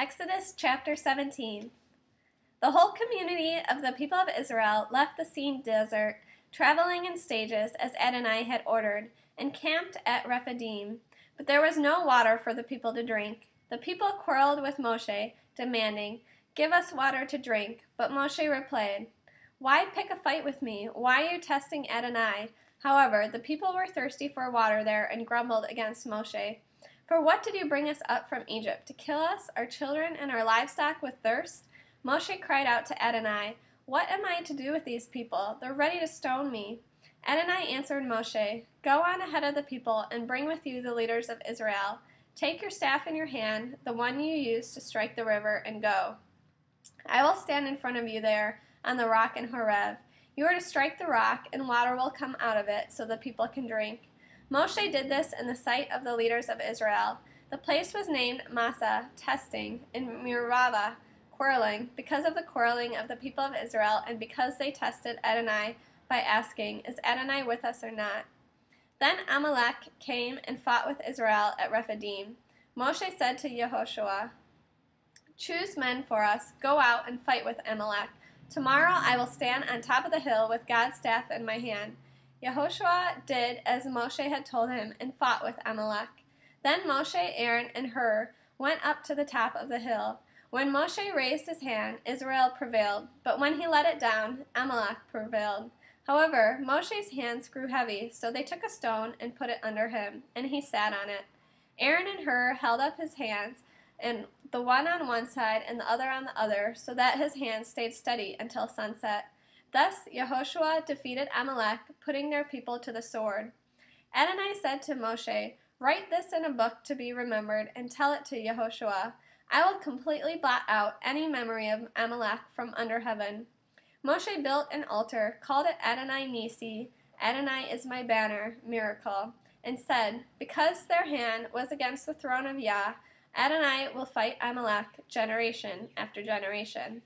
Exodus chapter 17. The whole community of the people of Israel left the Sin desert, traveling in stages as Adonai had ordered, and camped at Rephidim. But there was no water for the people to drink. The people quarreled with Moshe, demanding, "Give us water to drink." But Moshe replied, "Why pick a fight with me? Why are you testing Adonai?" However, the people were thirsty for water there and grumbled against Moshe. "For what did you bring us up from Egypt? To kill us, our children, and our livestock with thirst?" Moshe cried out to Adonai, "What am I to do with these people? They're ready to stone me." Adonai answered Moshe, "Go on ahead of the people and bring with you the leaders of Israel. Take your staff in your hand, the one you used to strike the river, and go. I will stand in front of you there on the rock in Horeb. You are to strike the rock, and water will come out of it so the people can drink." Moshe did this in the sight of the leaders of Israel. The place was named Massah, testing, and Meribah, quarreling, because of the quarreling of the people of Israel and because they tested Adonai by asking, "Is Adonai with us or not?" Then Amalek came and fought with Israel at Rephidim. Moshe said to Yehoshua, "Choose men for us, go out and fight with Amalek. Tomorrow I will stand on top of the hill with God's staff in my hand." Yehoshua did as Moshe had told him and fought with Amalek. Then Moshe, Aaron, and Hur went up to the top of the hill. When Moshe raised his hand, Israel prevailed, but when he let it down, Amalek prevailed. However, Moshe's hands grew heavy, so they took a stone and put it under him, and he sat on it. Aaron and Hur held up his hands, and the one on one side and the other on the other, so that his hands stayed steady until sunset. Thus Yehoshua defeated Amalek, putting their people to the sword. Adonai said to Moshe, "Write this in a book to be remembered, and tell it to Yehoshua. I will completely blot out any memory of Amalek from under heaven." Moshe built an altar, called it Adonai Nisi, Adonai is my banner, miracle, and said, "Because their hand was against the throne of Yah, Adonai will fight Amalek generation after generation."